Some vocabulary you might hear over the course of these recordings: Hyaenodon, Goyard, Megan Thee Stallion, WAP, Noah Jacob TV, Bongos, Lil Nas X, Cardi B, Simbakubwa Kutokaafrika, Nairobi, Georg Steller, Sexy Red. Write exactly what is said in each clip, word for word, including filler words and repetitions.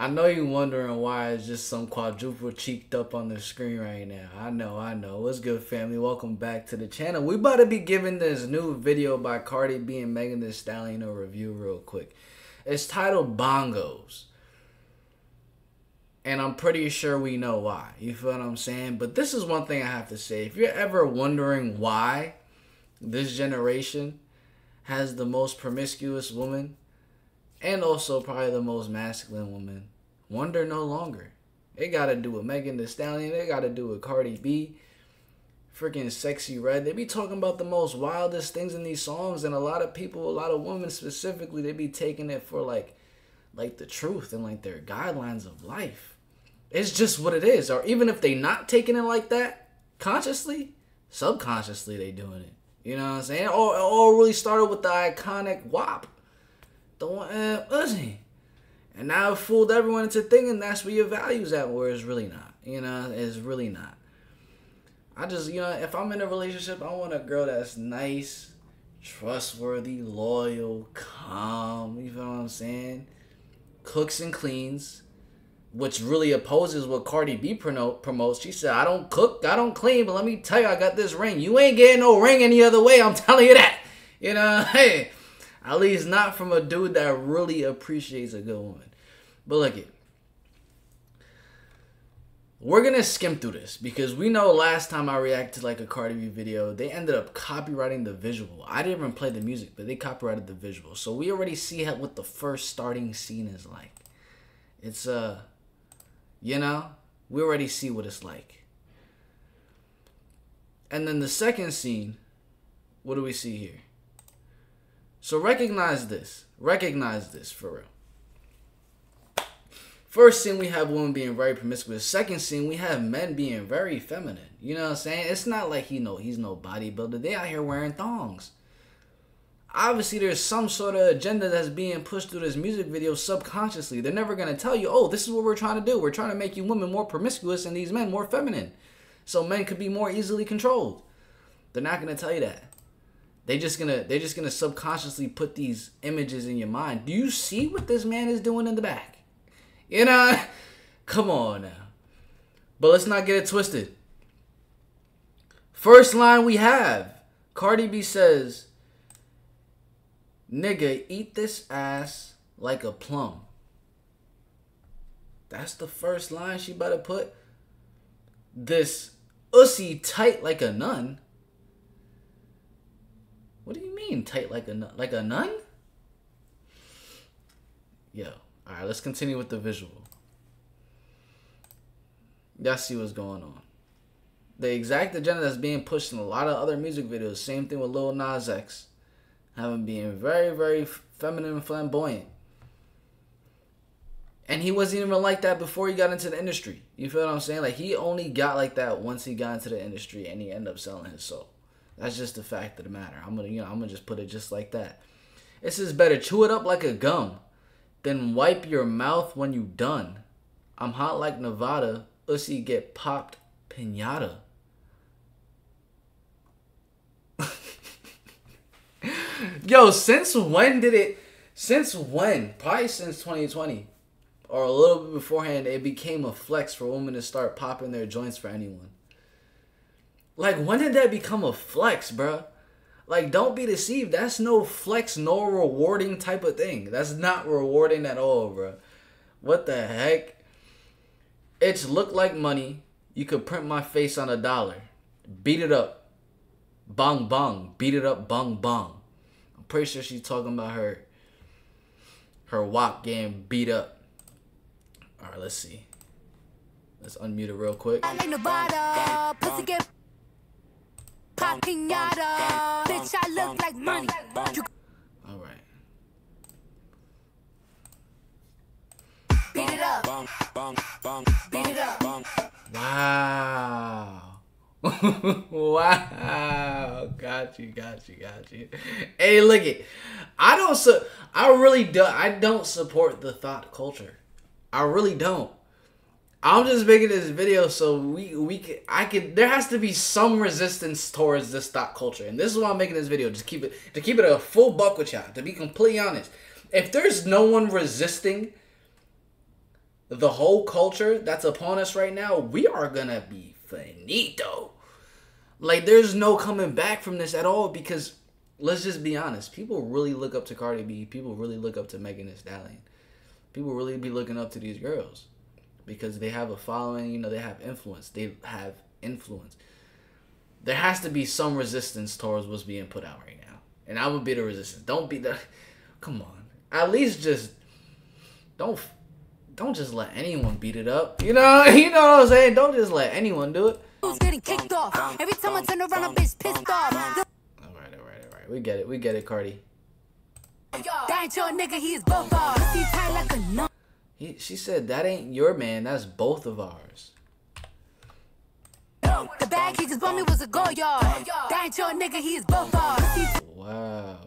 I know you're wondering why it's just some quadruple cheeked up on the screen right now. I know, I know. What's good, family? Welcome back to the channel. We about to be giving this new video by Cardi B and Megan Thee Stallion a review real quick. It's titled Bongos. And I'm pretty sure we know why. You feel what I'm saying? But this is one thing I have to say. If you're ever wondering why this generation has the most promiscuous woman, and also probably the most masculine woman, wonder no longer. It got to do with Megan Thee Stallion. It got to do with Cardi B. Freaking Sexy Red. They be talking about the most wildest things in these songs. And a lot of people, a lot of women specifically, they be taking it for like, like the truth and like their guidelines of life. It's just what it is. Or even if they not taking it like that, consciously, subconsciously they doing it. You know what I'm saying? It all, it all really started with the iconic W A P. The one, uh, and now it fooled everyone into thinking that's where your value's at, where it's really not. You know, it's really not. I just, you know, if I'm in a relationship, I want a girl that's nice, trustworthy, loyal, calm, you feel what I'm saying? Cooks and cleans, which really opposes what Cardi B promotes. She said, I don't cook, I don't clean, but let me tell you, I got this ring. You ain't getting no ring any other way, I'm telling you that. You know, hey. At least not from a dude that really appreciates a good woman. But look it. We're going to skim through this. Because we know last time I reacted like a Cardi B video, they ended up copywriting the visual. I didn't even play the music, but they copyrighted the visual. So we already see how, what the first starting scene is like. It's, uh, you know, we already see what it's like. And then the second scene, what do we see here? So recognize this. Recognize this for real. First scene, we have women being very promiscuous. Second scene, we have men being very feminine. You know what I'm saying? It's not like he no, he's no bodybuilder. They out here wearing thongs. Obviously, there's some sort of agenda that's being pushed through this music video subconsciously. They're never going to tell you, oh, this is what we're trying to do. We're trying to make you women more promiscuous and these men more feminine. So men could be more easily controlled. They're not going to tell you that. They just gonna they just gonna subconsciously put these images in your mind. Do you see what this man is doing in the back? You know, come on now. But let's not get it twisted. First line we have, Cardi B says, "Nigga, eat this ass like a plum." That's the first line she better put. This ussy tight like a nun. What do you mean tight like a like a nun? Yo, all right, let's continue with the visual. Y'all see what's going on. The exact agenda that's being pushed in a lot of other music videos. Same thing with Lil Nas X, having being very very feminine and flamboyant. And he wasn't even like that before he got into the industry. You feel what I'm saying? Like he only got like that once he got into the industry, and he ended up selling his soul. That's just the fact of the matter. I'm gonna, you know, I'm gonna just put it just like that. It says better chew it up like a gum, then wipe your mouth when you done. I'm hot like Nevada, ussy get popped pinata. Yo, since when did it? Since when? Probably since twenty twenty, or a little bit beforehand. It became a flex for women to start popping their joints for anyone. Like, when did that become a flex, bruh? Like, don't be deceived. That's no flex, no rewarding type of thing. That's not rewarding at all, bruh. What the heck? It's look like money. You could print my face on a dollar. Beat it up. Bong, bong. Beat it up, bong, bong. I'm pretty sure she's talking about her, her W A P game beat up. All right, let's see. Let's unmute it real quick. I like Nevada, pussy get pinata, bitch, I look like money. All right. Beat it up. Beat it up. Wow. Wow. Got you, got you, got you. Hey, look it. I don't su I really do I don't support the thought culture. I really don't. I'm just making this video so we we can, I can there has to be some resistance towards this thought culture, and this is why I'm making this video. Just keep it to keep it a full buck with y'all. To be completely honest, if there's no one resisting the whole culture that's upon us right now, we are gonna be finito. Like, there's no coming back from this at all, because let's just be honest. People really look up to Cardi B. People really look up to Megan Thee Stallion. People really be looking up to these girls because they have a following, you know, they have influence. They have influence. There has to be some resistance towards what's being put out right now. And I would be the resistance. Don't be the... Come on. At least just... Don't... Don't just let anyone beat it up. You know, you know what I'm saying? Don't just let anyone do it. Who's getting kicked off? Every time I turn around, a bitch pissed off. All right, all right, all right. We get it. We get it, Cardi. That ain't your nigga. He is both ours. He tied like a nun. He, she said, that ain't your man. That's both of ours. The bag he just bought me was a Goyard. That ain't your nigga. He is both ours. Wow.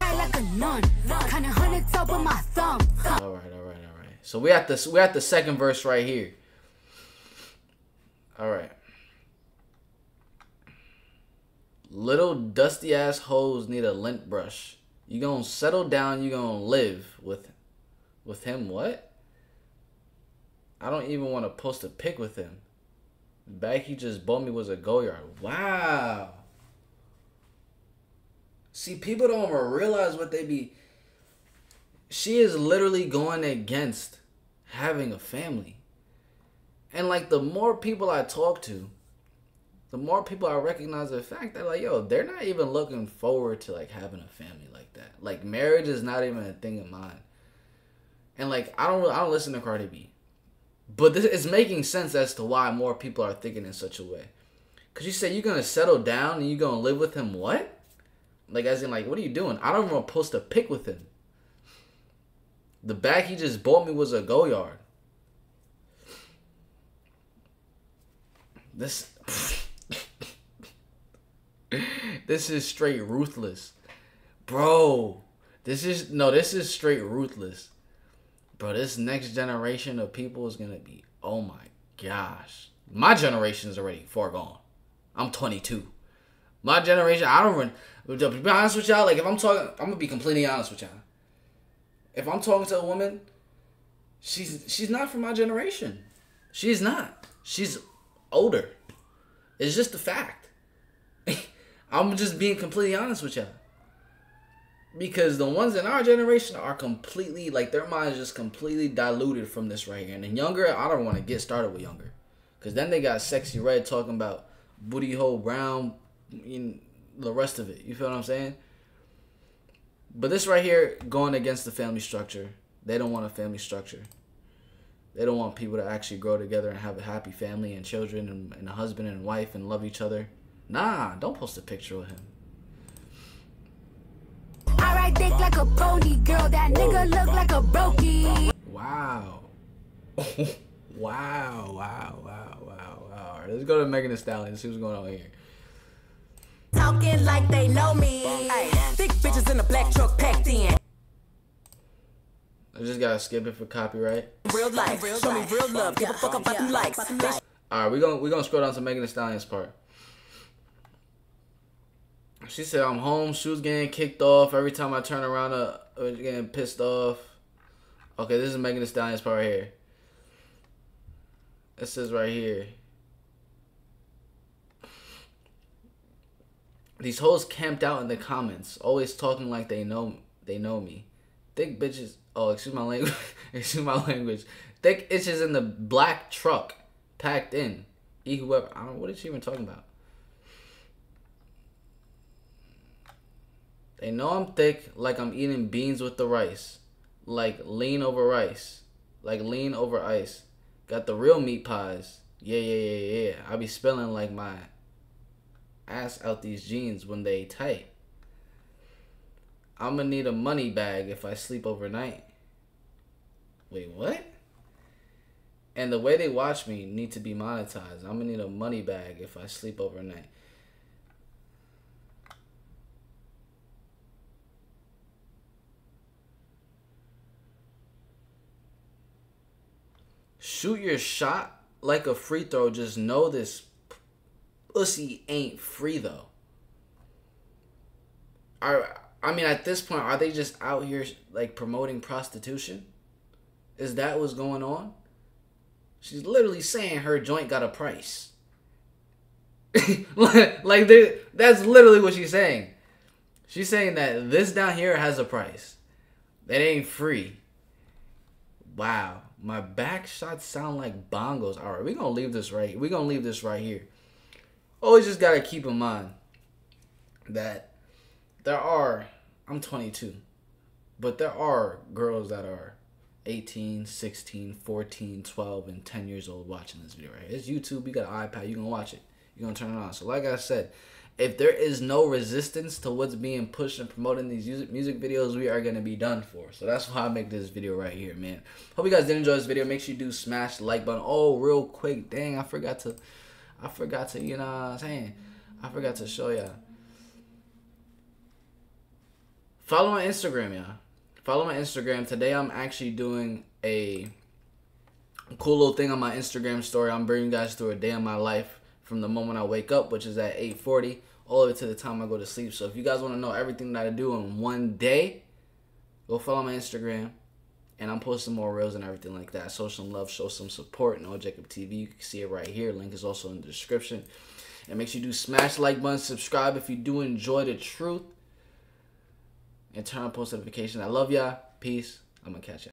Like a nun, kind of hunted up with my thumb. All right, all right, all right. So we at the we at the second verse right here. All right. Little dusty ass hoes need a lint brush. You gonna settle down? You gonna live with, with him? What? I don't even want to post a pic with him. Back he just bought me was a Goyard. Wow. See, people don't realize what they be... She is literally going against having a family. And, like, the more people I talk to, the more people I recognize the fact that, like, yo, they're not even looking forward to, like, having a family like that. Like, marriage is not even a thing of mine. And, like, I don't, I don't listen to Cardi B. But this, it's making sense as to why more people are thinking in such a way. Because you say you're going to settle down and you're going to live with him, what? Like, as in, like, what are you doing? I don't even want to post a pic with him. The bag he just bought me was a Goyard. This... this is straight ruthless. Bro. This is... No, this is straight ruthless. Bro, this next generation of people is going to be... Oh, my gosh. My generation is already far gone. I'm twenty-two. My generation, I don't run... To be honest with y'all, like, if I'm talking, I'm gonna be completely honest with y'all. If I'm talking to a woman, she's she's not from my generation. She's not. She's older. It's just a fact. I'm just being completely honest with y'all. Because the ones in our generation are completely, like, their minds just completely diluted from this right here. And the younger, I don't want to get started with younger. Because then they got Sexy Red talking about booty hole brown, you know, the rest of it. You feel what I'm saying? But this right here, going against the family structure. They don't want a family structure. They don't want people to actually grow together and have a happy family and children and, and a husband and wife and love each other. Nah, don't post a picture of him. I ride dick like a pony, girl. That nigga look like a brokey. Wow. wow. Wow, wow, wow, wow. All right, let's go to Megan Thee Stallion and see what's going on here. Talking like they know me. Ay, thick bitches in a black truck packed in. I just gotta skip it for copyright. Real life, real show life. Me real love. Give a fuck about you likes. Alright, we're gonna we're gonna scroll down to Megan Thee Stallion's part. She said, I'm home, shoes getting kicked off. Every time I turn around, uh, getting pissed off. Okay, this is Megan Thee Stallion's part right here. It says right here. These hoes camped out in the comments, always talking like they know they know me. Thick bitches. Oh, excuse my language. excuse my language. Thick bitches in the black truck, packed in. E whoever. I don't. What is she even talking about? They know I'm thick, like I'm eating beans with the rice, like lean over rice, like lean over ice. Got the real meat pies. Yeah, yeah, yeah, yeah. I be spilling like my ass out these jeans when they tight. I'm gonna need a money bag if I sleep overnight. Wait, what? And the way they watch me need to be monetized. I'm gonna need a money bag if I sleep overnight. Shoot your shot like a free throw. Just know this pussy ain't free though. I I mean, at this point, are they just out here, like, promoting prostitution? Is that what's going on? She's literally saying her joint got a price. Like, that's literally what she's saying. She's saying that this down here has a price. That ain't free. Wow. My back shots sound like bongos. All right, we're going to leave this right here. We're going to leave this right here. Always just got to keep in mind that there are, I'm twenty-two, but there are girls that are eighteen, sixteen, fourteen, twelve, and ten years old watching this video right here. It's YouTube. You got an iPad. You're going to watch it. You're going to turn it on. So like I said, if there is no resistance to what's being pushed and promoted in these music videos, we are going to be done for. So that's why I make this video right here, man. Hope you guys did enjoy this video. Make sure you do smash the like button. Oh, real quick. Dang, I forgot to, I forgot to, you know what I'm saying? I forgot to show y'all. Follow my Instagram, y'all. Follow my Instagram. Today I'm actually doing a cool little thing on my Instagram story. I'm bringing you guys through a day in my life. From the moment I wake up, which is at eight forty, all the way to the time I go to sleep. So if you guys want to know everything that I do in one day, go follow my Instagram. And I'm posting more reels and everything like that. Show some love, show some support. Noah Jacob T V, you can see it right here. Link is also in the description. And make sure you do smash the like button, subscribe if you do enjoy the truth. And turn on post notifications. I love y'all. Peace. I'm going to catch y'all.